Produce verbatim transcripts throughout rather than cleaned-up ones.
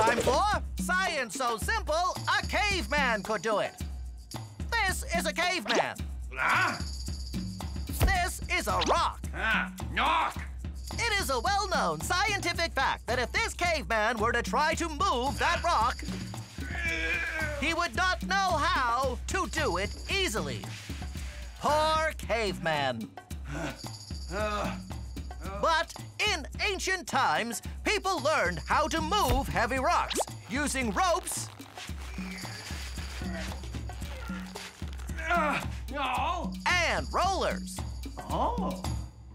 time for Science So Simple, a Caveman Could Do It. This is a caveman. Ah. This is a rock. Ah, knock. It is a well-known scientific fact that if this caveman were to try to move that rock, he would not know how to do it easily. Poor caveman. But in ancient times, people learned how to move heavy rocks using ropes. Uh, no. And rollers. Oh,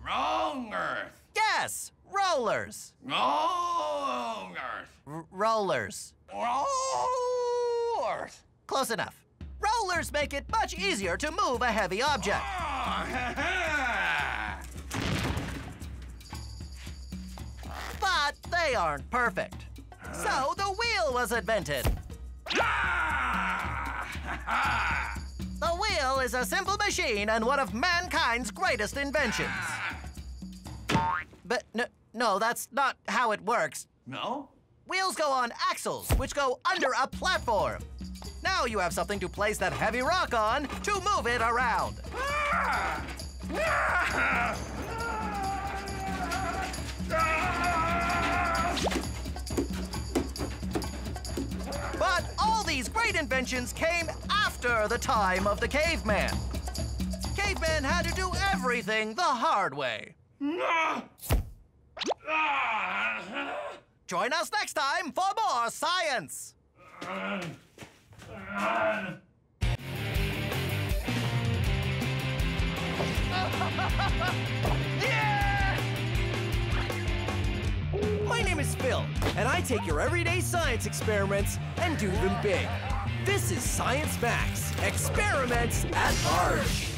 rollers. Yes, rollers. Rollers. R rollers. Rollers. Close enough. Rollers make it much easier to move a heavy object. Oh. But they aren't perfect. Uh. So the wheel was invented. Ah. The wheel is a simple machine and one of mankind's greatest inventions. Ah. But no, no, that's not how it works. No? Wheels go on axles, which go under a platform. Now you have something to place that heavy rock on to move it around. Ah. Ah. Ah. Ah. But all these great inventions came after the time of the caveman. Cavemen had to do everything the hard way. Join us next time for more science. My name is Phil, and I take your everyday science experiments and do them big. This is Science Max: Experiments at Large.